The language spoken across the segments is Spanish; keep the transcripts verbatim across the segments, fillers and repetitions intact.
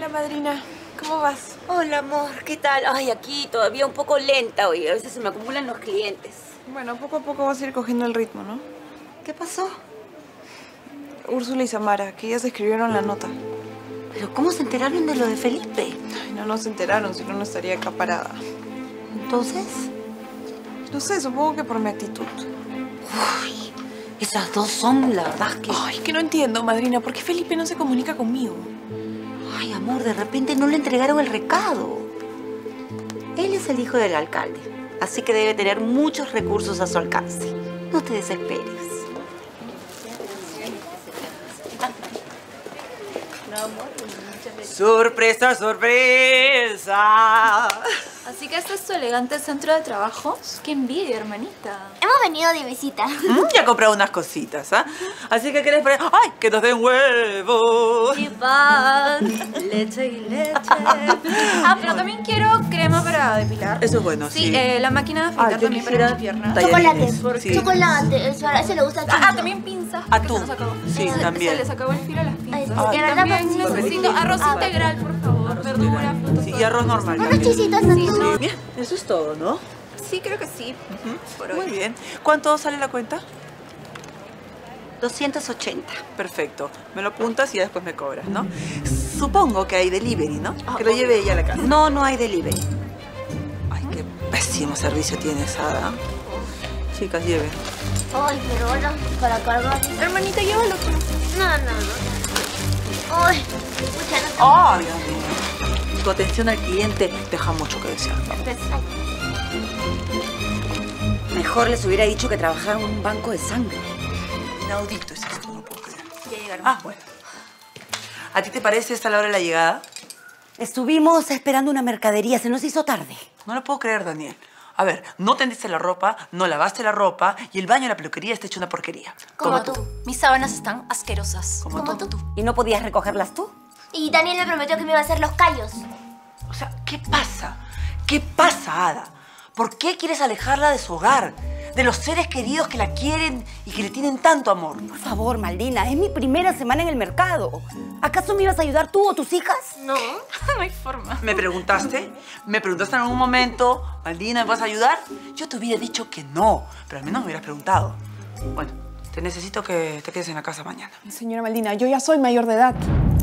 Hola, madrina. ¿Cómo vas? Hola, amor. ¿Qué tal? Ay, aquí todavía un poco lenta hoy. A veces se me acumulan los clientes. Bueno, poco a poco vas a ir cogiendo el ritmo, ¿no? ¿Qué pasó? Úrsula y Samara, que ellas escribieron la nota. ¿Pero cómo se enteraron de lo de Felipe? Ay, no, no se enteraron, si no, no estaría acá parada. ¿Entonces? No sé, supongo que por mi actitud. Uy, esas dos son la verdad que... Ay, que no entiendo, madrina. ¿Por qué Felipe no se comunica conmigo? Ay, amor, de repente no le entregaron el recado. Él es el hijo del alcalde, así que debe tener muchos recursos a su alcance. No te desesperes. ¡Sorpresa, sorpresa! Así que este es tu elegante centro de trabajo. ¡Qué envidia, hermanita! Hemos venido de visita. Mm, ya he comprado unas cositas, ¿ah? ¿eh? Así que querés... ¡Ay, que nos den huevos! Y pan, leche y leche. Ah, pero también quiero crema para depilar. Eso es bueno, sí. Sí, eh, la máquina de afeitar ah, también para mis piernas. Chocolate, sí. Chocolate. Ahora se le gusta chocolate. Ah, también pinzas. Ah, tú. Se nos acabó. Sí, eh, también. Se les acabó el filo a las pinzas. Ah, también, también necesito arroz ah, integral, por favor. Arroz verdura, frutas. Sí, y arroz normal. Unos chisitos así. Bien, eso es todo, ¿no? Sí, creo que sí. Uh-huh. Por hoy. Muy bien. ¿Cuánto sale la cuenta? doscientos ochenta. Perfecto. Me lo apuntas y ya después me cobras, ¿no? Supongo que hay delivery, ¿no? Oh, que lo lleve ella a la casa. No, no hay delivery. Ay, qué pésimo servicio tienes, Ada. Chicas, lleven. Ay, pero ahora para cargar. Hermanita, llévalo. No, no, no. Ay, muchas gracias. Ay, Dios mío. Tu atención al cliente deja mucho que desear. Mejor les hubiera dicho que trabajaba en un banco de sangre. Inaudito es esto, no puedo creer. Ya llegaron. Ah, bueno. ¿A ti te parece esta la hora de la llegada? Estuvimos esperando una mercadería, se nos hizo tarde. No lo puedo creer, Daniel. A ver, no tendiste la ropa, no lavaste la ropa y el baño de la peluquería está hecho una porquería. Como, Como tú. tú. Mis sábanas están asquerosas. Como, Como tú. tú. ¿Y no podías recogerlas tú? Y Daniel me prometió que me iba a hacer los callos. O sea, ¿qué pasa? ¿Qué pasa, Ada? ¿Por qué quieres alejarla de su hogar? De los seres queridos que la quieren y que le tienen tanto amor. Por favor, Maldina, es mi primera semana en el mercado. ¿Acaso me ibas a ayudar tú o tus hijas? No, no hay forma. ¿Me preguntaste? ¿Me preguntaste en algún momento, Maldina, ¿me vas a ayudar? Yo te hubiera dicho que no, pero al menos me hubieras preguntado. Bueno, te necesito que te quedes en la casa mañana. Señora Maldina, yo ya soy mayor de edad.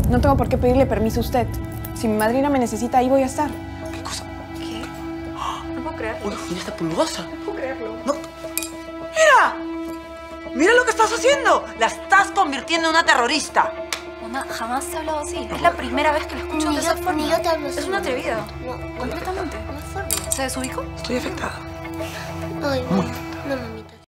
No tengo por qué pedirle permiso a usted. Si mi madrina me necesita, ahí voy a estar. ¿Qué cosa? ¿Qué? No puedo creerlo. Una niña está pulgosa. No puedo creerlo. No. ¡Mira! ¡Mira lo que estás haciendo! ¡La estás convirtiendo en una terrorista! Mamá, jamás te he hablado así. Es la primera vez que la escucho de esa forma. Ni yo te hablo así. Es una atrevida. No, completamente. ¿Se desubicó? Estoy afectada. Ay, muy afectada. No, mamita.